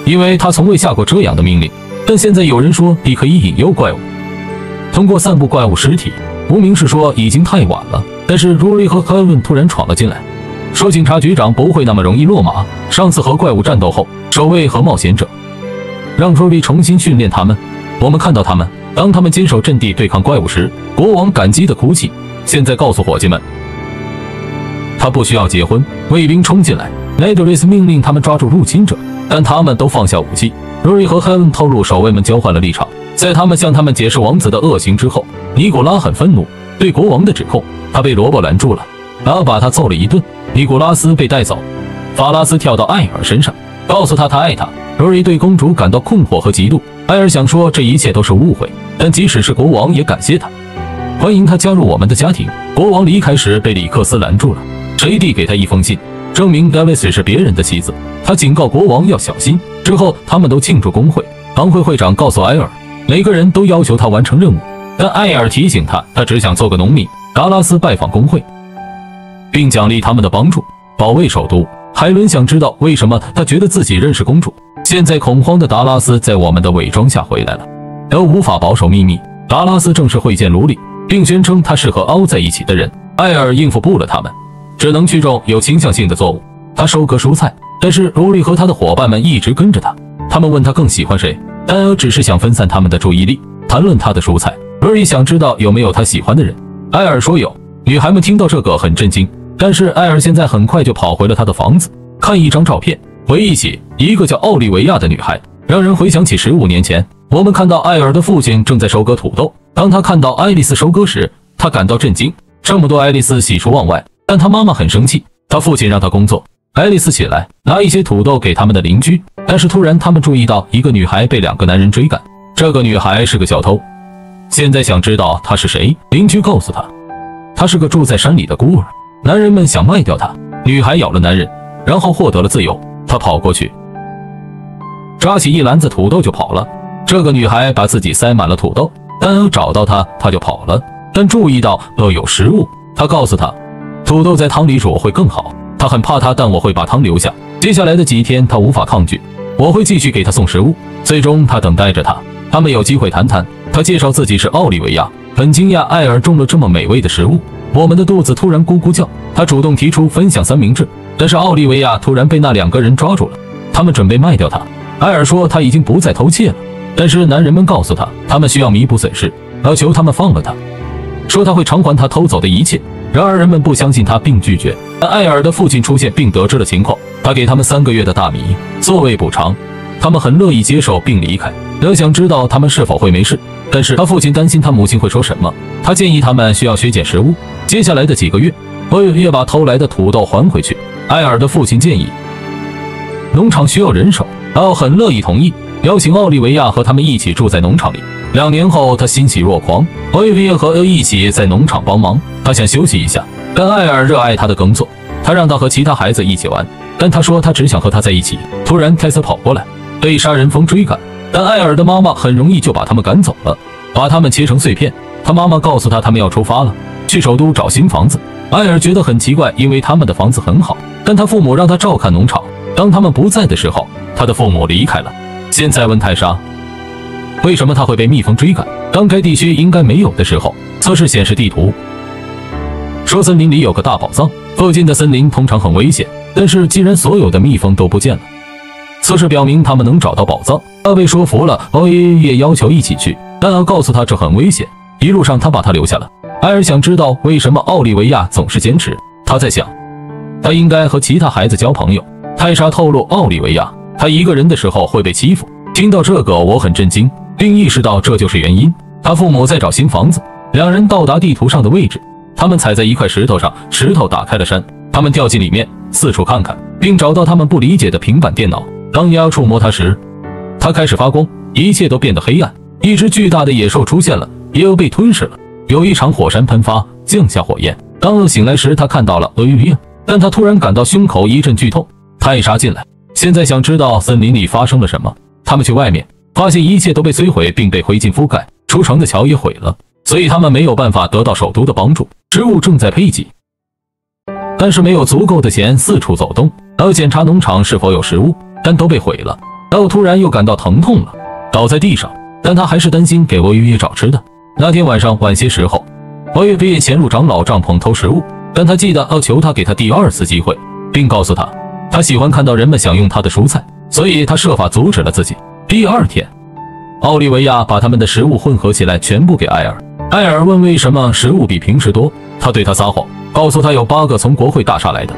因为他从未下过这样的命令，但现在有人说你可以引诱怪物，通过散布怪物尸体。无名氏说已经太晚了，但是 Rory 和 Owin 突然闯了进来，说警察局长不会那么容易落马。上次和怪物战斗后，守卫和冒险者让 Rory 重新训练他们。我们看到他们当他们坚守阵地对抗怪物时，国王感激的哭泣。现在告诉伙计们他不需要结婚。卫兵冲进来， Nedris 命令他们抓住入侵者，但他们都放下武器。 Rory 和 Owin 透露守卫们交换了立场。在他们向他们解释王子的恶行之后，尼古拉很愤怒对国王的指控，他被萝卜拦住了，然后把他揍了一顿。尼古拉斯被带走，法拉斯跳到艾尔身上，告诉他他爱他。 Rory 对公主感到困惑和嫉妒。艾尔想说这一切都是误会，但即使是国王也感谢他，欢迎他加入我们的家庭。国王离开时被里克斯拦住了，谁递给他一封信，证明 Davis 是别人的妻子。他警告国王要小心。之后他们都庆祝工会，堂会会长告诉艾尔每个人都要求他完成任务，但艾尔提醒他他只想做个农民。达拉斯拜访工会，并奖励他们的帮助保卫首都。海伦想知道为什么他觉得自己认识公主。现在恐慌的达拉斯在我们的伪装下回来了，他无法保守秘密。达拉斯正式会见卢里，并宣称他是和凹在一起的人。艾尔应付不了他们，只能去种有倾向性的作物。他收割蔬菜，但是卢里和他的伙伴们一直跟着他。他们问他更喜欢谁，但艾尔只是想分散他们的注意力，谈论他的蔬菜。罗伊想知道有没有他喜欢的人，艾尔说有。女孩们听到这个很震惊，但是艾尔现在很快就跑回了他的房子。看一张照片，回忆起一个叫奥利维亚的女孩，让人回想起十五年前。我们看到艾尔的父亲正在收割土豆，当他看到爱丽丝收割时，他感到震惊。这么多，爱丽丝喜出望外，但她妈妈很生气，她父亲让她工作。爱丽丝起来拿一些土豆给他们的邻居，但是突然他们注意到一个女孩被两个男人追赶，这个女孩是个小偷，现在想知道她是谁，邻居告诉她，她是个住在山里的孤儿，男人们想卖掉她。女孩咬了男人，然后获得了自由，她跑过去，抓起一篮子土豆就跑了。这个女孩把自己塞满了土豆，但要找到她，她就跑了。 但注意到了有食物，他告诉他，土豆在汤里煮会更好。他很怕他，但我会把汤留下。接下来的几天，他无法抗拒，我会继续给他送食物。最终，他等待着他，他们有机会谈谈。他介绍自己是奥利维亚，很惊讶艾尔种了这么美味的食物。我们的肚子突然咕咕叫。他主动提出分享三明治，但是奥利维亚突然被那两个人抓住了，他们准备卖掉他。艾尔说他已经不再偷窃了，但是男人们告诉他，他们需要弥补损失，要求他们放了他。 说他会偿还他偷走的一切，然而人们不相信他并拒绝。但艾尔的父亲出现并得知了情况，他给他们三个月的大米作为补偿，他们很乐意接受并离开。他想知道他们是否会没事，但是他父亲担心他母亲会说什么，他建议他们需要削减食物。接下来的几个月，我也把偷来的土豆还回去。艾尔的父亲建议，农场需要人手，奥很乐意同意，邀请奥利维亚和他们一起住在农场里。 两年后，他欣喜若狂。奥利维亚和艾尔一起在农场帮忙，他想休息一下，但艾尔热爱他的工作，他让他和其他孩子一起玩，但他说他只想和他在一起。突然，凯瑟跑过来，被杀人蜂追赶，但艾尔的妈妈很容易就把他们赶走了，把他们切成碎片。他妈妈告诉他，他们要出发了，去首都找新房子。艾尔觉得很奇怪，因为他们的房子很好，但他父母让他照看农场。当他们不在的时候，他的父母离开了。现在问泰莎。 为什么他会被蜜蜂追赶？当该地区应该没有的时候，测试显示地图说森林里有个大宝藏。附近的森林通常很危险，但是既然所有的蜜蜂都不见了，测试表明他们能找到宝藏。他被说服了，欧耶也要求一起去，但要告诉他这很危险。一路上，他把他留下了。艾尔想知道为什么奥利维亚总是坚持。他在想，他应该和其他孩子交朋友。泰莎透露，奥利维亚他一个人的时候会被欺负。听到这个，我很震惊。 并意识到这就是原因。他父母在找新房子，两人到达地图上的位置。他们踩在一块石头上，石头打开了山。他们掉进里面，四处看看，并找到他们不理解的平板电脑。当丫触摸它时，它开始发光，一切都变得黑暗。一只巨大的野兽出现了，也有被吞噬了。有一场火山喷发，降下火焰。当我醒来时，他看到了鳄鱼，但他突然感到胸口一阵剧痛。泰莎进来，现在想知道森林里发生了什么。他们去外面。 发现一切都被摧毁，并被灰烬覆盖，出城的桥也毁了，所以他们没有办法得到首都的帮助。食物正在配给，但是没有足够的钱四处走动。然后检查农场是否有食物，但都被毁了。然后突然又感到疼痛了，倒在地上，但他还是担心给维维找吃的。那天晚上晚些时候，维维潜入长老帐篷偷食物，但他记得要求他给他第二次机会，并告诉他，他喜欢看到人们享用他的蔬菜，所以他设法阻止了自己。 第二天，奥利维亚把他们的食物混合起来，全部给艾尔。艾尔问为什么食物比平时多，他对他撒谎，告诉他有八个从国会大厦来的。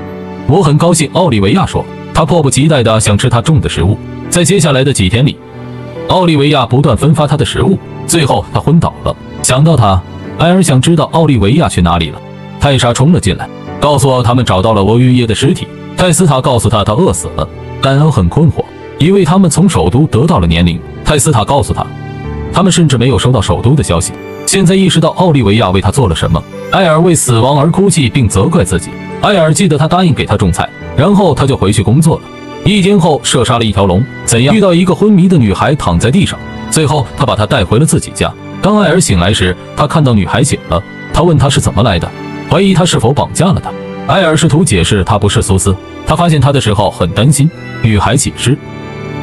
我很高兴，奥利维亚说，他迫不及待地想吃他种的食物。在接下来的几天里，奥利维亚不断分发他的食物，最后他昏倒了。想到他，艾尔想知道奥利维亚去哪里了。泰莎冲了进来，告诉他们找到了沃约耶的尸体。泰斯塔告诉他他饿死了，但他很困惑。 因为他们从首都得到了年龄，泰斯塔告诉他，他们甚至没有收到首都的消息。现在意识到奥利维亚为他做了什么。艾尔为死亡而哭泣，并责怪自己。艾尔记得他答应给他种菜，然后他就回去工作了。一天后，射杀了一条龙，怎样遇到一个昏迷的女孩躺在地上，最后他把她带回了自己家。当艾尔醒来时，他看到女孩醒了，他问她是怎么来的，怀疑她是否绑架了她。艾尔试图解释她不是苏斯，他发现她的时候很担心。女孩解释。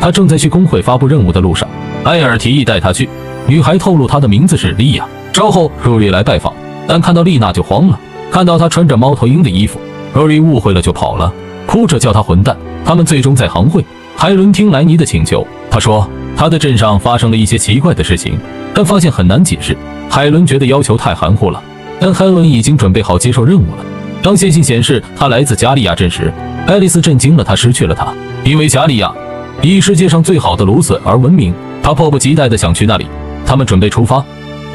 他正在去工会发布任务的路上，艾尔提议带他去。女孩透露她的名字是莉亚。稍后 ，Rory 来拜访，但看到丽娜就慌了，看到她穿着猫头鹰的衣服 ，Rory 误会了就跑了，哭着叫她混蛋。他们最终在行会。海伦听莱尼的请求，他说他的镇上发生了一些奇怪的事情，但发现很难解释。海伦觉得要求太含糊了，但海伦已经准备好接受任务了。当线信显示他来自加利亚镇时，爱丽丝震惊了，她失去了他，因为加利亚。 以世界上最好的芦笋而闻名，他迫不及待地想去那里。他们准备出发，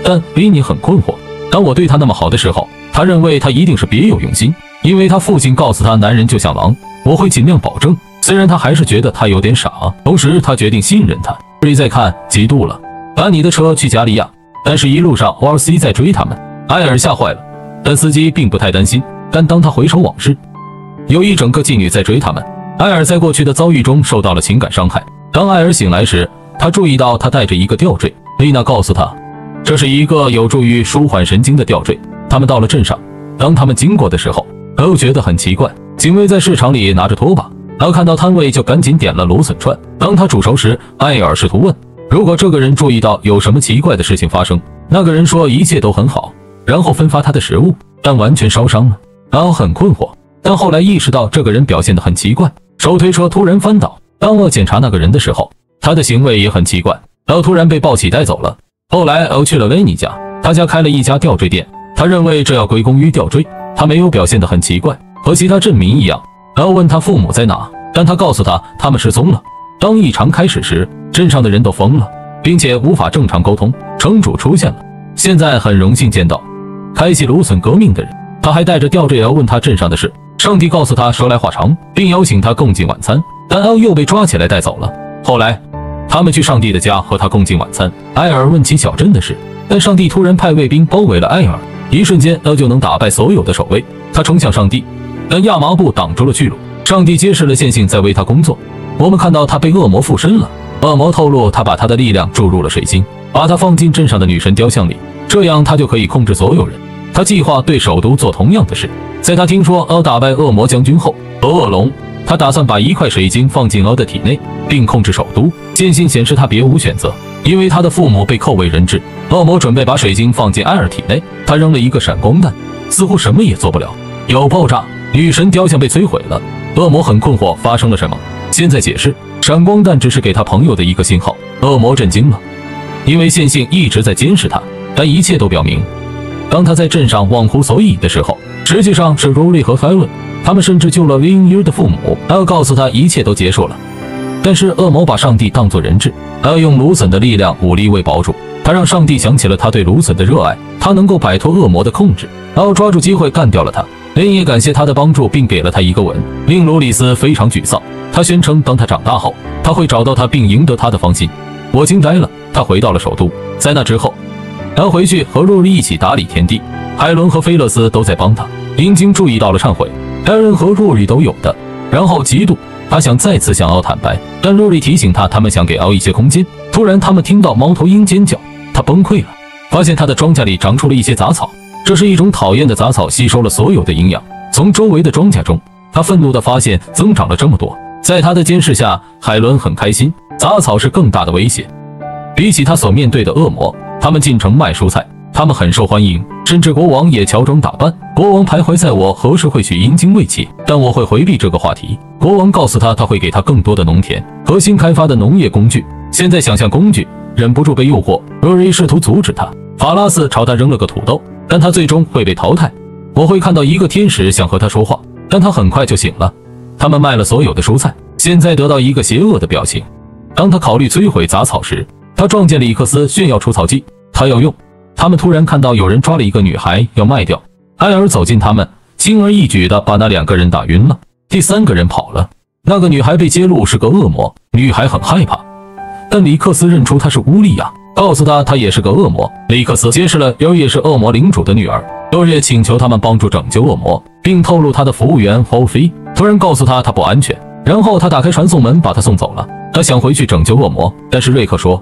但维尼很困惑。当我对他那么好的时候，他认为他一定是别有用心，因为他父亲告诉他男人就像狼，我会尽量保证。虽然他还是觉得他有点傻，同时他决定信任他。Rory在看，嫉妒了，赶你的车去加利亚，但是一路上 O R C 在追他们。艾尔吓坏了，但司机并不太担心。但当他回首往事，有一整个妓女在追他们。艾尔在过去的遭遇中受到了情感伤害。当艾尔醒来时，他注意到他带着一个吊坠。丽娜告诉他，这是一个有助于舒缓神经的吊坠。他们到了镇上，当他们经过的时候，都觉得很奇怪。警卫在市场里拿着拖把，他看到摊位就赶紧点了芦笋串。当他煮熟时，艾尔试图问，如果这个人注意到有什么奇怪的事情发生，那个人说一切都很好，然后分发他的食物，但完全烧伤了。艾尔很困惑，但后来意识到这个人表现得很奇怪，手推车突然翻倒。当我检查那个人的时候，他的行为也很奇怪。L 突然被抱起带走了。后来 L 去了维尼家，他家开了一家吊坠店，他认为这要归功于吊坠。他没有表现得很奇怪，和其他镇民一样。L 问他父母在哪，但他告诉他他们失踪了。当异常开始时，镇上的人都疯了，并且无法正常沟通。城主出现了，现在很荣幸见到开启芦笋革命的人。他还带着吊坠 L 问他镇上的事，上帝告诉他说来话长，并邀请他共进晚餐，但 L 又被抓起来带走了。后来他们去上帝的家和他共进晚餐。艾尔问起小镇的事，但上帝突然派卫兵包围了艾尔，一瞬间 L 就能打败所有的守卫。他冲向上帝，但亚麻布挡住了去路。上帝揭示了线性在为他工作，我们看到他被恶魔附身了。恶魔透露他把他的力量注入了水晶，把他放进镇上的女神雕像里，这样他就可以控制所有人。他计划对首都做同样的事。在他听说 L 打败恶魔将军后，和恶龙他打算把一块水晶放进 L 的体内，并控制首都。剑心显示他别无选择，因为他的父母被扣为人质。恶魔准备把水晶放进艾尔体内，他扔了一个闪光弹，似乎什么也做不了。有爆炸，女神雕像被摧毁了。恶魔很困惑，发生了什么？现在解释，闪光弹只是给他朋友的一个信号。恶魔震惊了，因为线性一直在监视他，但一切都表明，当他在镇上忘乎所以的时候，实际上是 Rory 和 Owin。他们甚至救了 Winir 的父母。L 告诉他一切都结束了，但是恶魔把上帝当作人质。L 用卢森的力量武力为堡主，他让上帝想起了他对卢森的热爱，他能够摆脱恶魔的控制。L 抓住机会干掉了他。林也感谢他的帮助，并给了他一个吻。令卢里斯非常沮丧，他宣称当他长大后，他会找到他并赢得他的芳心。我惊呆了，他回到了首都。在那之后， L 回去和Rory一起打理田地，海伦和菲勒斯都在帮他。林经注意到了忏悔。Aaron 和 Rory 都有的，然后嫉妒，他想再次向 L 坦白，但 Rory 提醒他，他们想给 L 一些空间。突然，他们听到猫头鹰尖叫，他崩溃了，发现他的庄稼里长出了一些杂草，这是一种讨厌的杂草，吸收了所有的营养。从周围的庄稼中，他愤怒地发现增长了这么多。在他的监视下，海伦很开心，杂草是更大的威胁，比起他所面对的恶魔。他们进城卖蔬菜，他们很受欢迎。甚至国王也乔装打扮。国王徘徊在我何时会娶阴茎卫旗，但我会回避这个话题。国王告诉他，他会给他更多的农田和新开发的农业工具。现在想象工具，忍不住被诱惑。Rory 试图阻止他。法拉斯朝他扔了个土豆，但他最终会被淘汰。我会看到一个天使想和他说话，但他很快就醒了。他们卖了所有的蔬菜，现在得到一个邪恶的表情。当他考虑摧毁杂草时，他撞见了里克斯炫耀除草剂，他要用。他们突然看到有人抓了一个女孩要卖掉。艾尔走近他们，轻而易举地把那两个人打晕了。第三个人跑了，那个女孩被揭露是个恶魔，女孩很害怕，但里克斯认出她是乌利亚，告诉她她也是个恶魔。里克斯揭示了尤也是恶魔领主的女儿。尤也请求他们帮助拯救恶魔，并透露他的服务员 Hofi 突然告诉他他不安全，然后他打开传送门把他送走了。他想回去拯救恶魔，但是瑞克说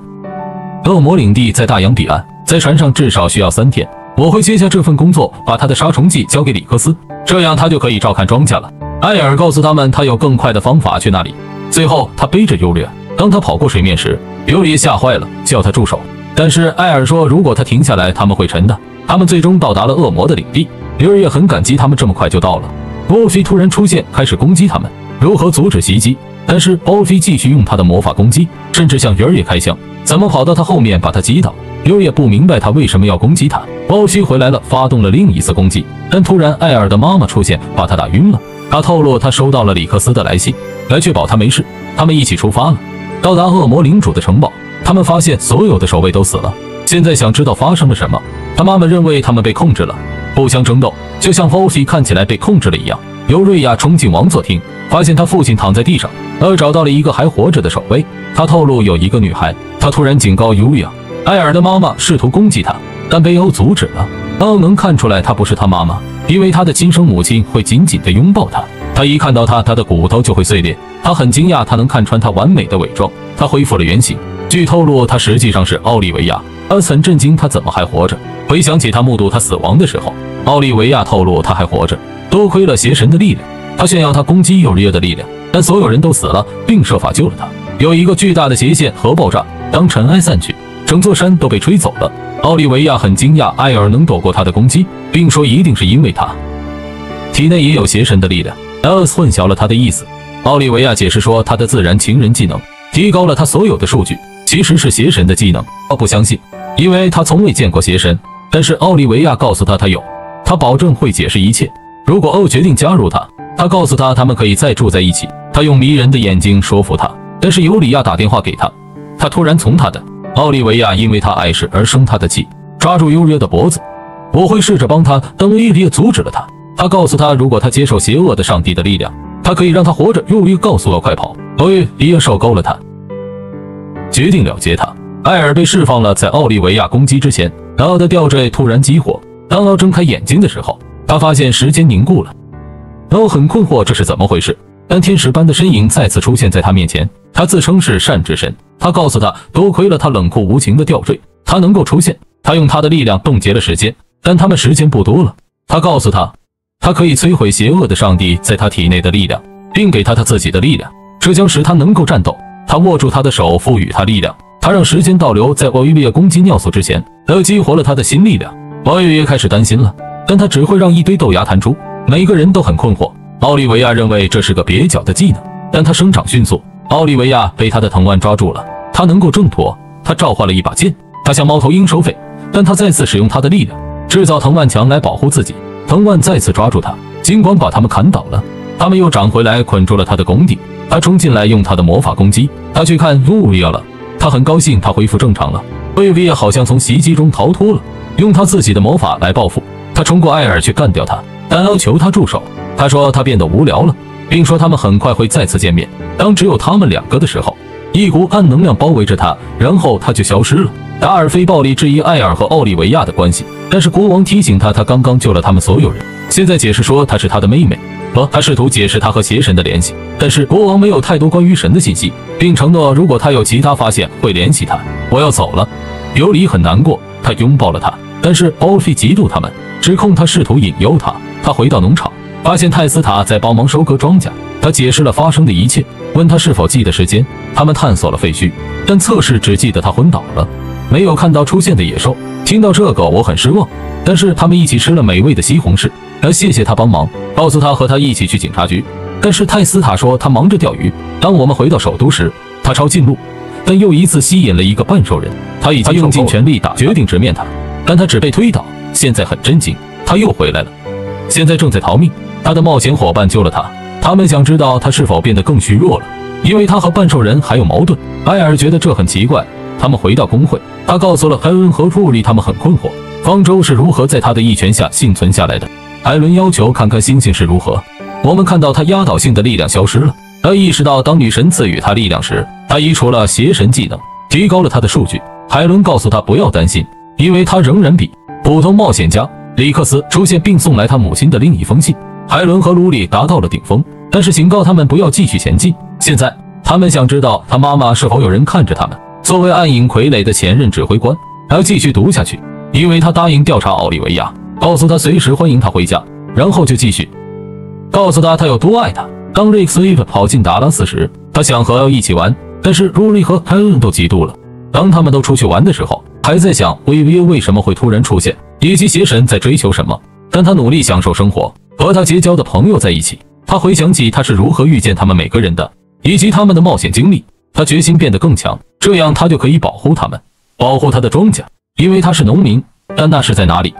恶魔领地在大洋彼岸，在船上至少需要三天。我会接下这份工作，把他的杀虫剂交给里克斯，这样他就可以照看庄稼了。艾尔告诉他们，他有更快的方法去那里。最后，他背着尤里，当他跑过水面时，尤里吓坏了，叫他住手。但是艾尔说，如果他停下来，他们会沉的。他们最终到达了恶魔的领地。尤里也很感激他们这么快就到了。波菲突然出现，开始攻击他们。如何阻止袭击？但是波菲继续用他的魔法攻击，甚至向尤里开枪。怎么跑到他后面把他击倒？尤也不明白他为什么要攻击他。包西回来了，发动了另一次攻击，但突然艾尔的妈妈出现，把他打晕了。他透露他收到了里克斯的来信，来确保他没事。他们一起出发了，到达恶魔领主的城堡，他们发现所有的守卫都死了。现在想知道发生了什么。他妈妈认为他们被控制了，不相争斗，却像 O C 看起来被控制了一样。尤瑞亚冲进王座厅，发现他父亲躺在地上，而找到了一个还活着的守卫。他透露有一个女孩，他突然警告尤瑞亚，艾尔的妈妈试图攻击他，但被欧阻止了。欧能看出来她不是他妈妈，因为她的亲生母亲会紧紧地拥抱她。他一看到她，她的骨头就会碎裂。他很惊讶，他能看穿她完美的伪装。她恢复了原形。据透露，她实际上是奥利维亚。安森震惊，她怎么还活着？回想起他目睹她死亡的时候，奥利维亚透露她还活着，多亏了邪神的力量。他炫耀他攻击尤利亚的力量，但所有人都死了，并设法救了他。有一个巨大的斜线和爆炸，当尘埃散去，整座山都被吹走了。奥利维亚很惊讶，艾尔能躲过他的攻击，并说一定是因为他体内也有邪神的力量。S 混淆了他的意思。奥利维亚解释说，他的自然情人技能提高了他所有的数据，其实是邪神的技能。他不相信，因为他从未见过邪神。但是奥利维亚告诉他他有，他保证会解释一切。如果 O 决定加入他，他告诉他他们可以再住在一起。他用迷人的眼睛说服他。但是尤里亚打电话给他，他突然从他的奥利维亚因为他碍事而生他的气，抓住尤里亚的脖子。我会试着帮他，但尤里亚阻止了他。他告诉他，如果他接受邪恶的上帝的力量，他可以让他活着。尤里告诉我快跑，尤里也受够了他，决定了结他。艾尔被释放了。在奥利维亚攻击之前，奥的吊坠突然激活。当奥睁开眼睛的时候，他发现时间凝固了。奥很困惑，这是怎么回事？但天使般的身影再次出现在他面前。他自称是善之神。他告诉他，多亏了他冷酷无情的吊坠，他能够出现。他用他的力量冻结了时间，但他们时间不多了。他告诉他，他可以摧毁邪恶的上帝在他体内的力量，并给他他自己的力量，这将使他能够战斗。他握住他的手，赋予他力量。他让时间倒流。在奥伊列攻击尿素之前，他激活了他的新力量。奥伊列开始担心了，但他只会让一堆豆芽弹出。每个人都很困惑。奥利维亚认为这是个蹩脚的技能，但他生长迅速。奥利维亚被他的藤蔓抓住了，他能够挣脱。他召唤了一把剑，他向猫头鹰收费，但他再次使用他的力量，制造藤蔓墙来保护自己。藤蔓再次抓住他，金光把他们砍倒了。他们又长回来，捆住了他的拱顶。他冲进来，用他的魔法攻击。他去看尤利亚了，他很高兴，他恢复正常了。尤利亚好像从袭击中逃脱了，用他自己的魔法来报复。他冲过艾尔去干掉他，但要求他住手。他说他变得无聊了，并说他们很快会再次见面。当只有他们两个的时候，一股暗能量包围着他，然后他就消失了。达尔菲暴力质疑艾尔和奥利维亚的关系，但是国王提醒他，他刚刚救了他们所有人，现在解释说她是他的妹妹。和他试图解释他和邪神的联系，但是国王没有太多关于神的信息，并承诺如果他有其他发现会联系他。我要走了。尤里很难过，他拥抱了他，但是奥菲嫉妒他们，指控他试图引诱他。他回到农场，发现泰斯塔在帮忙收割庄稼。他解释了发生的一切，问他是否记得时间。他们探索了废墟，但测试只记得他昏倒了，没有看到出现的野兽。听到这个，我很失望。但是他们一起吃了美味的西红柿，而谢谢他帮忙，告诉他和他一起去警察局。但是泰斯塔说他忙着钓鱼。当我们回到首都时，他抄近路，但又一次吸引了一个半兽人。他已经用尽全力打决定直面他，但他只被推倒。现在很震惊，他又回来了，现在正在逃命。他的冒险伙伴救了他，他们想知道他是否变得更虚弱了，因为他和半兽人还有矛盾。埃尔觉得这很奇怪。他们回到工会，他告诉了艾伦和库里，他们很困惑方舟是如何在他的一拳下幸存下来的。艾伦要求看看星星是如何。我们看到他压倒性的力量消失了。他意识到当女神赐予他力量时，他移除了邪神技能，提高了他的数据。海伦告诉他不要担心，因为他仍然比普通冒险家里克斯出现，并送来他母亲的另一封信。海伦和卢里达到了顶峰，但是警告他们不要继续前进。现在他们想知道他妈妈是否有人看着他们。作为暗影傀儡的前任指挥官还要继续读下去，因为他答应调查奥利维亚，告诉他随时欢迎他回家，然后就继续告诉他他有多爱他。当 Rick 跑进达拉斯时，他想和 L 一起玩，但是 Rory 和 Owin 都嫉妒了。当他们都出去玩的时候，还在想 Owin 为什么会突然出现，以及邪神在追求什么。但他努力享受生活，和他结交的朋友在一起。他回想起他是如何遇见他们每个人的，以及他们的冒险经历。他决心变得更强，这样他就可以保护他们，保护他的庄稼，因为他是农民。但那是在哪里？